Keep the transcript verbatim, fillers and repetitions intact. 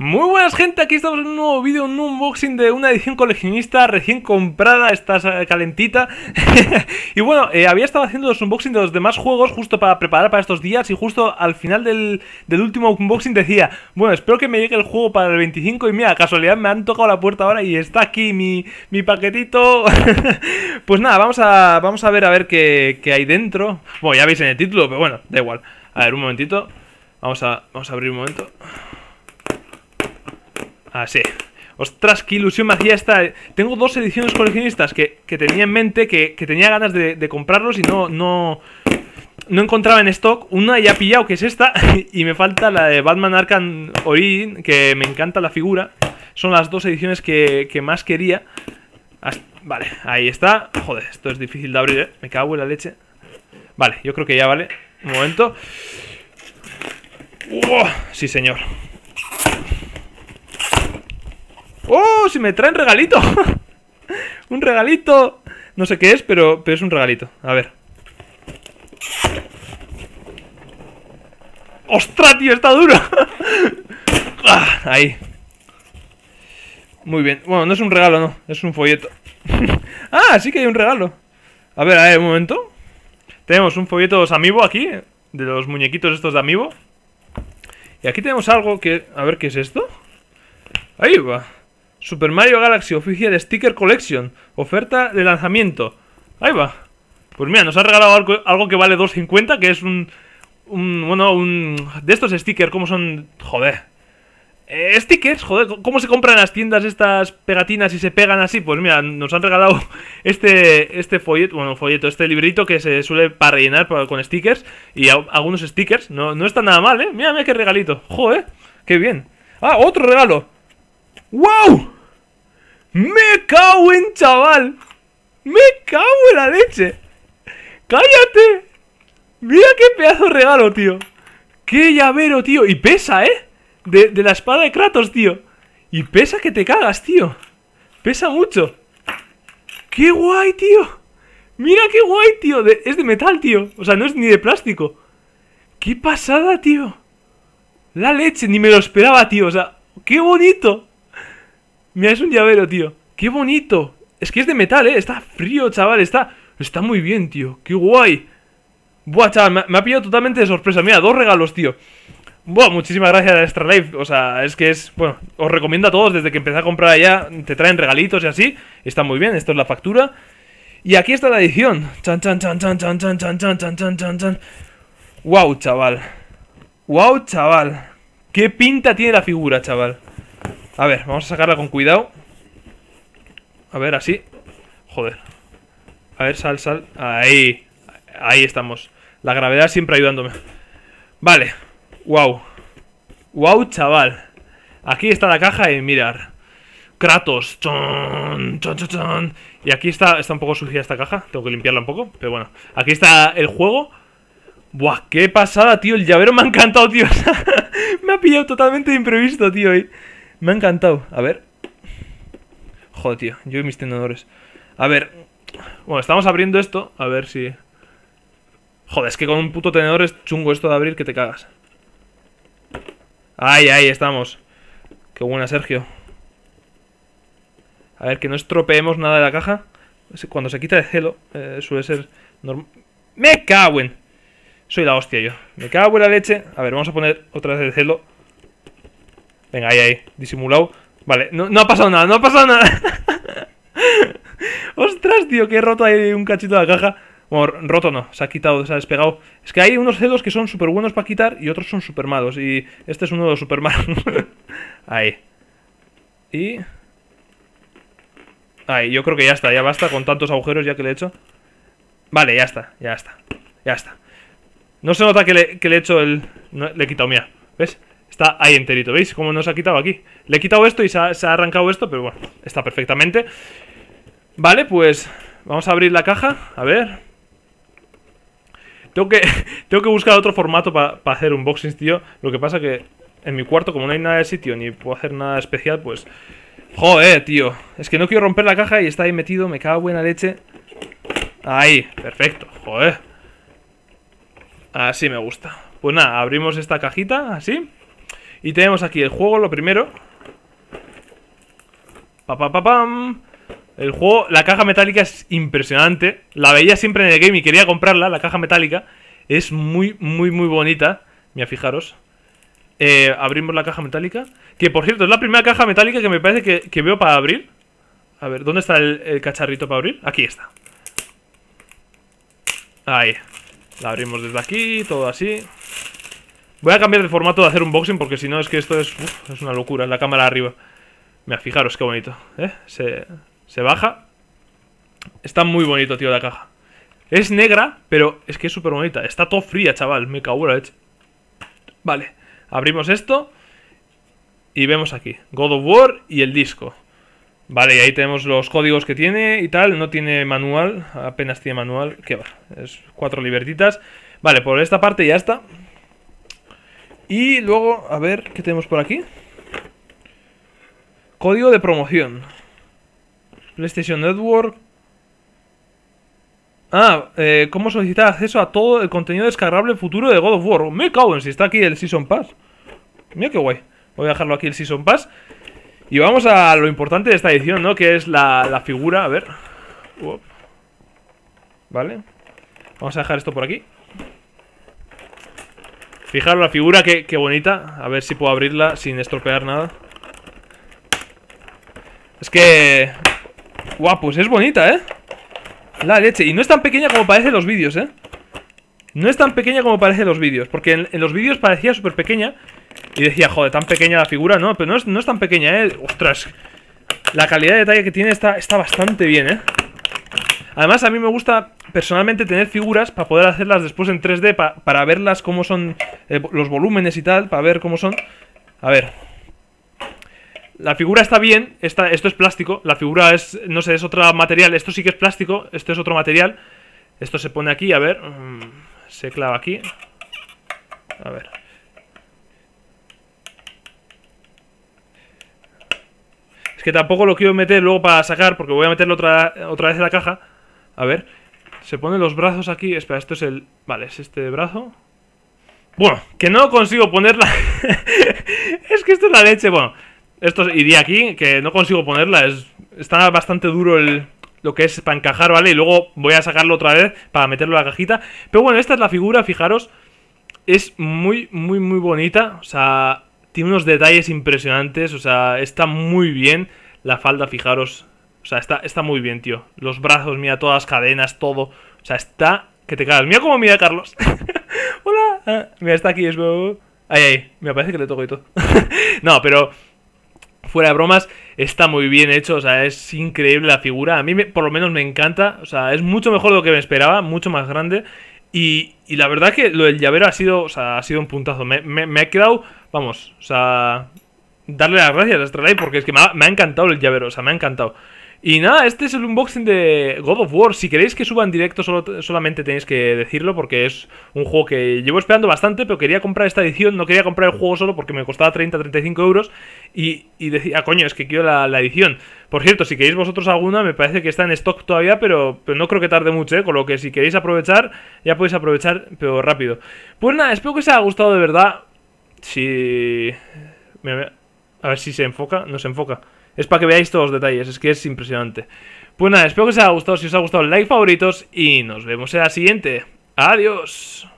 Muy buenas, gente, aquí estamos en un nuevo vídeo, un unboxing de una edición coleccionista recién comprada, está calentita. Y bueno, eh, había estado haciendo los unboxings de los demás juegos justo para preparar para estos días. Y justo al final del, del último unboxing decía, bueno, espero que me llegue el juego para el veinticinco. Y mira, casualidad, me han tocado la puerta ahora y está aquí mi, mi paquetito. Pues nada, vamos a, vamos a ver a ver qué, qué hay dentro. Bueno, ya veis en el título, pero bueno, da igual. A ver, un momentito, vamos a, vamos a abrir un momento. Así. Ostras, qué ilusión me hacía esta. Tengo dos ediciones coleccionistas que, que tenía en mente, que, que tenía ganas de, de comprarlos y no, no, no encontraba en stock. Una ya he pillado, que es esta, y me falta la de Batman Arkham Origin, que me encanta la figura. Son las dos ediciones que, que más quería. Vale, ahí está. Joder, esto es difícil de abrir, ¿eh? Me cago en la leche. Vale, yo creo que ya vale. Un momento. ¡Oh! Sí, señor. ¡Oh! ¡Si me traen regalito! ¡Un regalito! No sé qué es, pero, pero es un regalito. A ver. ¡Ostras, tío! ¡Está duro! Ah, ahí. Muy bien. Bueno, no es un regalo, no. Es un folleto. ¡Ah! Sí que hay un regalo. A ver, a ver, un momento. Tenemos un folleto de los Amiibo aquí. De los muñequitos estos de Amiibo. Y aquí tenemos algo que... A ver, ¿qué es esto? Ahí va. Super Mario Galaxy Official Sticker Collection. Oferta de lanzamiento. Ahí va. Pues mira, nos ha regalado algo, algo que vale dos cincuenta, que es un, un... Bueno, un... De estos stickers, ¿cómo son? Joder. Eh, stickers, joder. ¿Cómo se compran en las tiendas estas pegatinas y se pegan así? Pues mira, nos han regalado este este folleto, bueno, folleto, este librito que se suele para rellenar con stickers. Y a, algunos stickers. No, no está nada mal, ¿eh? Mira, mira qué regalito. Joder, qué bien. Ah, otro regalo. ¡Wow! ¡Me cago en, chaval! ¡Me cago en la leche! ¡Cállate! ¡Mira qué pedazo de regalo, tío! ¡Qué llavero, tío! Y pesa, ¿eh? De, de la espada de Kratos, tío. Y pesa que te cagas, tío. Pesa mucho. ¡Qué guay, tío! ¡Mira qué guay, tío! De, es de metal, tío. O sea, no es ni de plástico. ¡Qué pasada, tío! La leche, ni me lo esperaba, tío. O sea, ¡qué bonito! Mira, es un llavero, tío. ¡Qué bonito! Es que es de metal, ¿eh? Está frío, chaval. Está está muy bien, tío. ¡Qué guay! Buah, chaval. Me, me ha pillado totalmente de sorpresa. Mira, dos regalos, tío. Buah, muchísimas gracias a Extra Life. O sea, es que es... Bueno, os recomiendo a todos. Desde que empecé a comprar allá, te traen regalitos y así. Está muy bien. Esto es la factura. Y aquí está la edición. Chan, chan, chan, chan, chan, chan, chan, chan, chan, chan, chan, chan. ¡Wow, chaval! ¡Wow, chaval! ¡Qué pinta tiene la figura, chaval! A ver, vamos a sacarla con cuidado. A ver, así. Joder. A ver, sal, sal. Ahí. Ahí estamos. La gravedad siempre ayudándome. Vale. Wow. Wow, chaval. Aquí está la caja y mirar. Kratos. Chon, chon, chon, chon. Y aquí está. Está un poco sucia esta caja. Tengo que limpiarla un poco. Pero bueno. Aquí está el juego. Buah, qué pasada, tío. El llavero me ha encantado, tío. Me ha pillado totalmente de imprevisto, tío. Y... me ha encantado. A ver. Joder, tío. Yo y mis tenedores. A ver. Bueno, estamos abriendo esto. A ver si... Joder, es que con un puto tenedor es chungo esto de abrir que te cagas. Ahí, ahí estamos. Qué buena, Sergio. A ver, que no estropeemos nada de la caja. Cuando se quita el celo, eh, suele ser normal. ¡Me cago en! Soy la hostia yo. Me cago en la leche. A ver, vamos a poner otra vez el celo. Venga, ahí, ahí, disimulado. Vale, no, no ha pasado nada, no ha pasado nada. Ostras, tío, que he roto ahí un cachito de la caja. Bueno, roto no, se ha quitado, se ha despegado. Es que hay unos celos que son súper buenos para quitar y otros son súper malos, y este es uno de los súper malos. Ahí. Y... ahí, yo creo que ya está, ya basta con tantos agujeros ya que le he hecho. Vale, ya está, ya está, ya está. No se nota que le, que le he hecho el... No, le he quitado, mira, ¿ves? Está ahí enterito, ¿veis? Como nos ha quitado aquí. Le he quitado esto y se ha, se ha arrancado esto, pero bueno, está perfectamente. Vale, pues vamos a abrir la caja. A ver. Tengo que, tengo que buscar otro formato para pa hacer unboxings, tío. Lo que pasa que en mi cuarto, como no hay nada de sitio ni puedo hacer nada especial, pues... Joder, tío. Es que no quiero romper la caja y está ahí metido. Me cago en la leche. Ahí, perfecto. Joder. Así me gusta. Pues nada, abrimos esta cajita, así... Y tenemos aquí el juego, lo primero. Pa, pa, pa, pam. El juego, la caja metálica es impresionante. La veía siempre en el game y quería comprarla, la caja metálica. Es muy, muy, muy bonita. Mira, fijaros. Eh, abrimos la caja metálica. Que, por cierto, es la primera caja metálica que me parece que, que veo para abrir. A ver, ¿dónde está el, el cacharrito para abrir? Aquí está. Ahí. La abrimos desde aquí, todo así. Voy a cambiar de formato de hacer unboxing porque si no es que esto es... Uf, es una locura, la cámara arriba. Mira, fijaros qué bonito, ¿eh? Se, se baja. Está muy bonito, tío, la caja. Es negra, pero es que es súper bonita. Está todo fría, chaval, me cago en la leche. Vale, abrimos esto. Y vemos aquí God of War y el disco. Vale, y ahí tenemos los códigos que tiene y tal. No tiene manual, apenas tiene manual. ¿Qué va? Es cuatro libertitas. Vale, por esta parte ya está. Y luego, a ver, ¿qué tenemos por aquí? Código de promoción. PlayStation Network. Ah, eh, ¿cómo solicitar acceso a todo el contenido descargable futuro de God of War? Me cago en si está aquí el Season Pass. Mira qué guay. Voy a dejarlo aquí el Season Pass. Y vamos a lo importante de esta edición, ¿no? Que es la, la figura, a ver. Uop. Vale. Vamos a dejar esto por aquí. Fijaros la figura, qué, qué bonita. A ver si puedo abrirla sin estropear nada. Es que... Guau, pues es bonita, ¿eh? La leche. Y no es tan pequeña como parece en los vídeos, ¿eh? No es tan pequeña como parece en los vídeos. Porque en, en los vídeos parecía súper pequeña. Y decía, joder, tan pequeña la figura, ¿no? Pero no es, no es tan pequeña, ¿eh? Ostras. La calidad de detalle que tiene está, está bastante bien, ¿eh? Además, a mí me gusta personalmente tener figuras para poder hacerlas después en tres D. Pa, para verlas cómo son eh, los volúmenes y tal. Para ver cómo son. A ver. La figura está bien. Esta, esto es plástico. La figura es, no sé, es otro material. Esto sí que es plástico. Esto es otro material. Esto se pone aquí, a ver. Se clava aquí. A ver. Es que tampoco lo quiero meter luego para sacar, porque voy a meterlo otra, otra vez en la caja. A ver, se ponen los brazos aquí. Espera, esto es el... Vale, es este brazo. Bueno, que no consigo ponerla. Es que esto es la leche. Bueno, esto iría aquí, que no consigo ponerla. Es, está bastante duro el... Lo que es para encajar, ¿vale? Y luego voy a sacarlo otra vez para meterlo en la cajita. Pero bueno, esta es la figura, fijaros. Es muy, muy, muy bonita. O sea, tiene unos detalles impresionantes. O sea, está muy bien. La falda, fijaros. O sea, está, está muy bien, tío. Los brazos, mira, todas las cadenas, todo. O sea, está... Que te cagas. Mira cómo mira Carlos. Hola. Ah, mira, está aquí. Es... Ahí, ahí. Me parece que le toco y todo. No, pero... Fuera de bromas, está muy bien hecho, o sea, es increíble la figura. A mí, me, por lo menos, me encanta. O sea, es mucho mejor de lo que me esperaba, mucho más grande. Y, y la verdad que lo del llavero ha sido, o sea, ha sido un puntazo. Me, me, me ha quedado, vamos, o sea, darle las gracias a Extra Life porque es que me ha, me ha encantado el llavero, o sea, me ha encantado. Y nada, este es el unboxing de God of War. Si queréis que suba en directo solo, solamente tenéis que decirlo, porque es un juego que llevo esperando bastante, pero quería comprar esta edición. No quería comprar el juego solo porque me costaba treinta a treinta y cinco euros y, y decía, coño, es que quiero la, la edición. Por cierto, si queréis vosotros alguna, me parece que está en stock todavía, pero, pero no creo que tarde mucho, ¿eh? Con lo que si queréis aprovechar, ya podéis aprovechar, pero rápido. Pues nada, espero que os haya gustado de verdad. Si... A ver si se enfoca, no se enfoca. Es para que veáis todos los detalles, es que es impresionante. Pues nada, espero que os haya gustado. Si os ha gustado, like, favoritos. Y nos vemos en la siguiente. Adiós.